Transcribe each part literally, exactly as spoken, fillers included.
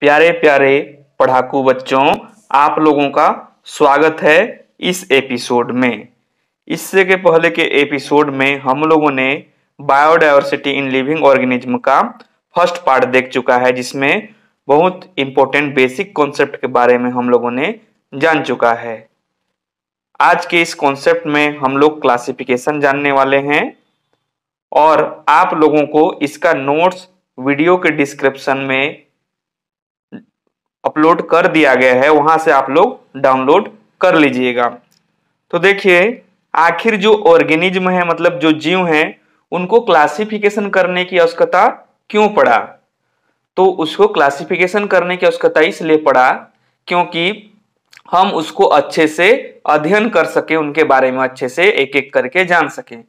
प्यारे प्यारे पढ़ाकू बच्चों, आप लोगों का स्वागत है इस एपिसोड में। इससे के पहले के एपिसोड में हम लोगों ने बायोडायवर्सिटी इन लिविंग ऑर्गेनिज्म का फर्स्ट पार्ट देख चुका है, जिसमें बहुत इम्पोर्टेंट बेसिक कॉन्सेप्ट के बारे में हम लोगों ने जान चुका है। आज के इस कॉन्सेप्ट में हम लोग क्लासिफिकेशन जानने वाले हैं और आप लोगों को इसका नोट्स वीडियो के डिस्क्रिप्शन में अपलोड कर दिया गया है, वहां से आप लोग डाउनलोड कर लीजिएगा। तो देखिए, आखिर जो ऑर्गेनिज्म है, मतलब जो जीव हैं, उनको क्लासिफिकेशन करने की आवश्यकता क्यों पड़ा? तो उसको क्लासिफिकेशन करने की आवश्यकता इसलिए पड़ा क्योंकि हम उसको अच्छे से अध्ययन कर सकें, उनके बारे में अच्छे से एक एक करके जान सकें।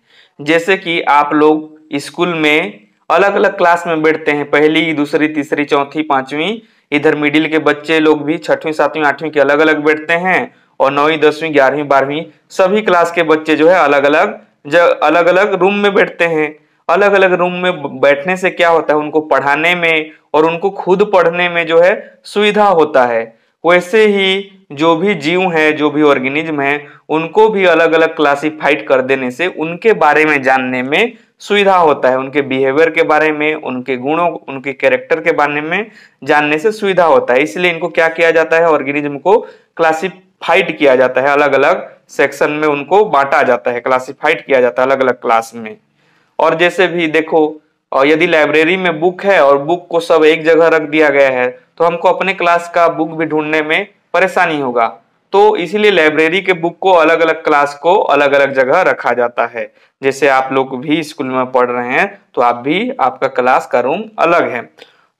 जैसे कि आप लोग स्कूल में अलग अलग क्लास में बैठते हैं, पहली, दूसरी, तीसरी, चौथी, पांचवी, इधर मिडिल के बच्चे लोग भी छठवीं, सातवीं, आठवीं के अलग अलग बैठते हैं और नौवीं, दसवीं, ग्यारहवीं, बारहवीं सभी क्लास के बच्चे जो है अलग अलग अलग अलग रूम में बैठते हैं। अलग अलग रूम में बैठने से क्या होता है, उनको पढ़ाने में और उनको खुद पढ़ने में जो है सुविधा होता है। वैसे ही जो भी जीव है, जो भी ऑर्गेनिज्म है, उनको भी अलग अलग क्लासिफाइड कर देने से उनके बारे में जानने में सुविधा होता है, उनके बिहेवियर के बारे में, उनके गुणों, उनके कैरेक्टर के बारे में जानने से सुविधा होता है। इसलिए इनको क्या किया जाता है, ऑर्गेनिज्म को क्लासिफाइड किया जाता है, अलग अलग सेक्शन में उनको बांटा जाता है, क्लासिफाइड किया जाता है अलग अलग क्लास में। और जैसे भी देखो, और यदि लाइब्रेरी में बुक है और बुक को सब एक जगह रख दिया गया है तो हमको अपने क्लास का बुक भी ढूंढने में परेशानी होगा, तो इसीलिए लाइब्रेरी के बुक को अलग अलग क्लास को अलग अलग जगह रखा जाता है। जैसे आप लोग भी स्कूल में पढ़ रहे हैं तो आप भी, आपका क्लास का रूम अलग है।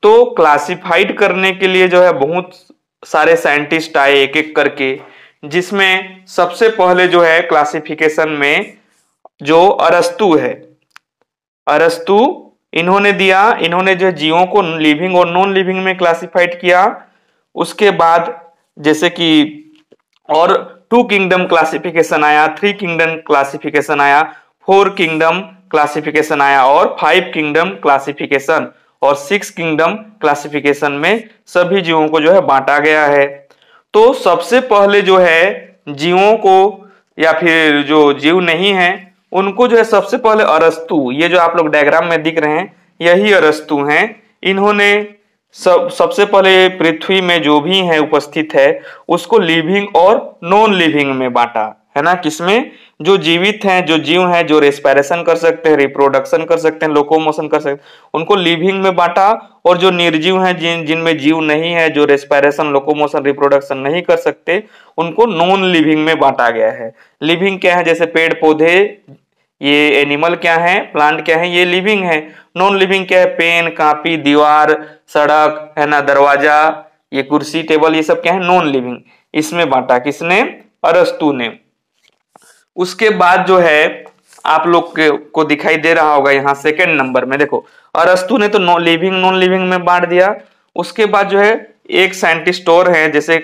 तो क्लासिफाइड करने के लिए जो है बहुत सारे साइंटिस्ट आए एक एक करके, जिसमें सबसे पहले जो है क्लासिफिकेशन में जो अरस्तु है, अरस्तु इन्होंने दिया, इन्होंने जो जीवों को लिविंग और नॉन लिविंग में क्लासिफाइड किया। उसके बाद जैसे कि और टू किंगडम क्लासिफिकेशन आया, थ्री किंगडम क्लासिफिकेशन आया, फोर किंगडम क्लासिफिकेशन आया और फाइव किंगडम क्लासिफिकेशन और सिक्स किंगडम क्लासिफिकेशन में सभी जीवों को जो है बांटा गया है। तो सबसे पहले जो है जीवों को, या फिर जो जीव नहीं है उनको जो है सबसे पहले अरस्तु, ये जो आप लोग डायग्राम में दिख रहे हैं यही अरस्तु हैं। इन्होंने सब सबसे पहले पृथ्वी में जो भी है उपस्थित है उसको लिविंग और नॉन लिविंग में बांटा है ना, किसमें, जो जीवित हैं, जो जीव हैं, जो रेस्पिरेशन कर सकते हैं, रिप्रोडक्शन कर सकते हैं, लोकोमोशन कर सकते हैं, उनको लिविंग में बांटा। और जो निर्जीव हैं, जिन जिनमें जीव नहीं है, जो रेस्पिरेशन, लोकोमोशन, रिप्रोडक्शन नहीं कर सकते, उनको नॉन लिविंग में बांटा गया है। लिविंग क्या है, जैसे पेड़ पौधे, ये एनिमल क्या है, प्लांट क्या है, ये लिविंग है। नॉन लिविंग क्या है, पेन, कॉपी, दीवार, सड़क है ना, दरवाजा, ये कुर्सी, टेबल, ये सब क्या है, नॉन लिविंग। इसमें बांटा किसने, अरस्तु ने। उसके बाद जो है आप लोग को दिखाई दे रहा होगा यहाँ सेकंड नंबर में, देखो अरस्तु ने तो नॉन लिविंग नॉन लिविंग में बांट दिया। उसके बाद जो है एक साइंटिस्ट और है, जैसे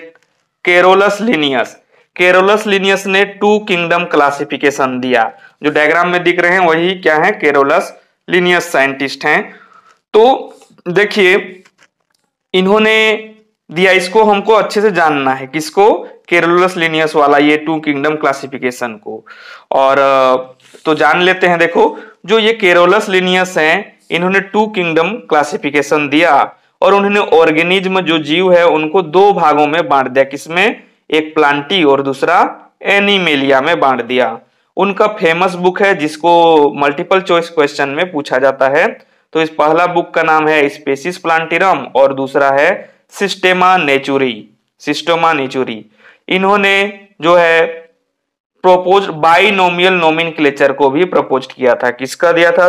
कैरोलस लिनियस, कैरोलस लिनियस ने टू किंगडम क्लासिफिकेशन दिया, जो डायग्राम में दिख रहे हैं वही क्या है, कैरोलस लिनियस साइंटिस्ट हैं। तो देखिए, इन्होंने दिया, इसको हमको अच्छे से जानना है, किसको, कैरोलस लिनियस वाला ये टू किंगडम क्लासिफिकेशन को। और तो जान लेते हैं, देखो जो ये कैरोलस लिनियस हैं, इन्होंने टू किंगडम क्लासिफिकेशन दिया और उन्होंने ऑर्गेनिज्म, जो जीव है, उनको दो भागों में बांट दिया, किसमें, एक प्लांटी और दूसरा एनिमेलिया में बांट दिया। उनका फेमस बुक है जिसको मल्टीपल चॉइस क्वेश्चन में पूछा जाता है, तो इस पहला बुक का नाम है स्पेसिस प्लांटिरम और दूसरा है सिस्टेमा नेचुरी, सिस्टेमा नेचुरी। इन्होंने जो है प्रपोज बाइनोमियल नोमेनक्लेचर को भी प्रपोज किया था, किसका दिया था,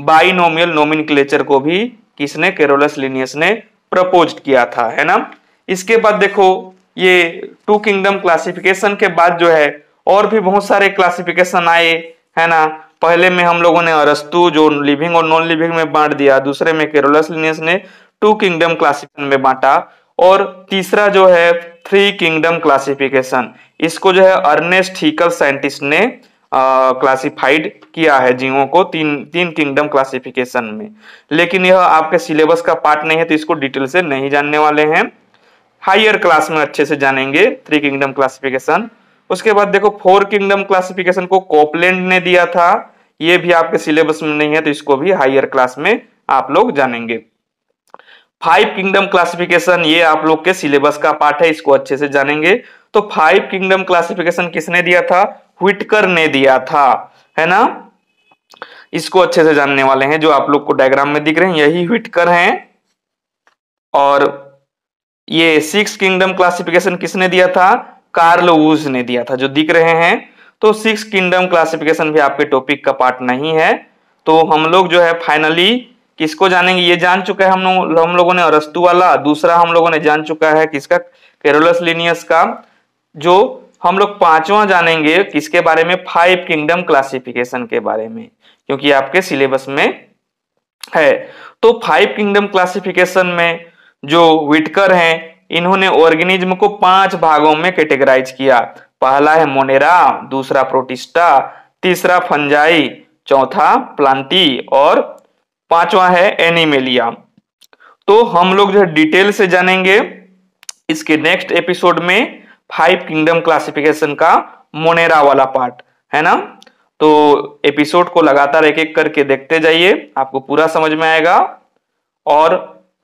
बाइनोमियल नोमेनक्लेचर को भी किसने, कैरोलस लिनियस ने प्रपोज किया था, है ना। इसके बाद देखो, ये टू किंगडम क्लासिफिकेशन के बाद जो है और भी बहुत सारे क्लासिफिकेशन आए, है ना। पहले में हम लोगों ने अरस्तु, जो लिविंग और नॉन लिविंग में बांट दिया, दूसरे में कैरोलस लिनियस ने टू किंगडम क्लासिफिकेशन में बांटा, और तीसरा जो है थ्री किंगडम क्लासिफिकेशन, इसको जो है अर्नेस्ट हीकल साइंटिस्ट ने क्लासिफाइड किया है जीवों को तीन तीन किंगडम क्लासिफिकेशन में, लेकिन यह आपके सिलेबस का पार्ट नहीं है तो इसको डिटेल से नहीं जानने वाले हैं। हायर क्लास में अच्छे से जानेंगे थ्री किंगडम क्लासिफिकेशन। उसके बाद देखो फोर किंगडम क्लासिफिकेशन को कोपलैंड ने दिया था, ये भी आपके सिलेबस में नहीं है तो इसको भी हायर क्लास में आप लोग जानेंगे। फाइव किंगडम क्लासिफिकेशन ये आप लोग के सिलेबस का पार्ट है, इसको अच्छे से जानेंगे। तो फाइव किंगडम क्लासिफिकेशन किसने दिया था? व्हिटकर ने दिया था, है ना। इसको अच्छे से जानने वाले हैं, जो आप लोग को डायग्राम में दिख रहे हैं यही व्हिटकर हैं। और ये सिक्स किंगडम क्लासिफिकेशन किसने दिया था? कार्लोस ने दिया था, जो दिख रहे हैं। तो सिक्स किंगडम क्लासिफिकेशन भी आपके टॉपिक का पार्ट नहीं है। तो हम लोग जो है फाइनली किसको जानेंगे, ये जान चुके हैं हम लोग हम लोगों ने अरस्तु वाला, दूसरा हम लोगों ने जान चुका है किसका, कैरोलस लिनियस का। जो हम लोग पांचवा जानेंगे किसके बारे में, फाइव किंगडम क्लासिफिकेशन के बारे में, क्योंकि आपके सिलेबस में है। तो फाइव किंगडम क्लासिफिकेशन में जो व्हिटकर हैं, इन्होंने ऑर्गेनिज्म को पांच भागों में कैटेगराइज किया। पहला है मोनेरा, दूसरा प्रोटिस्टा, तीसरा फंजाई, चौथा प्लांटी और पांचवा है एनिमेलिया। तो हम लोग जो है डिटेल से जानेंगे इसके नेक्स्ट एपिसोड में फाइव किंगडम क्लासिफिकेशन का मोनेरा वाला पार्ट, है ना। तो एपिसोड को लगातार एक एक करके देखते जाइए, आपको पूरा समझ में आएगा। और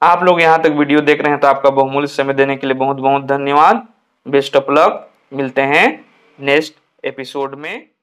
आप लोग यहां तक वीडियो देख रहे हैं तो आपका बहुमूल्य समय देने के लिए बहुत बहुत धन्यवाद। बेस्ट ऑफ लक, मिलते हैं नेक्स्ट एपिसोड में।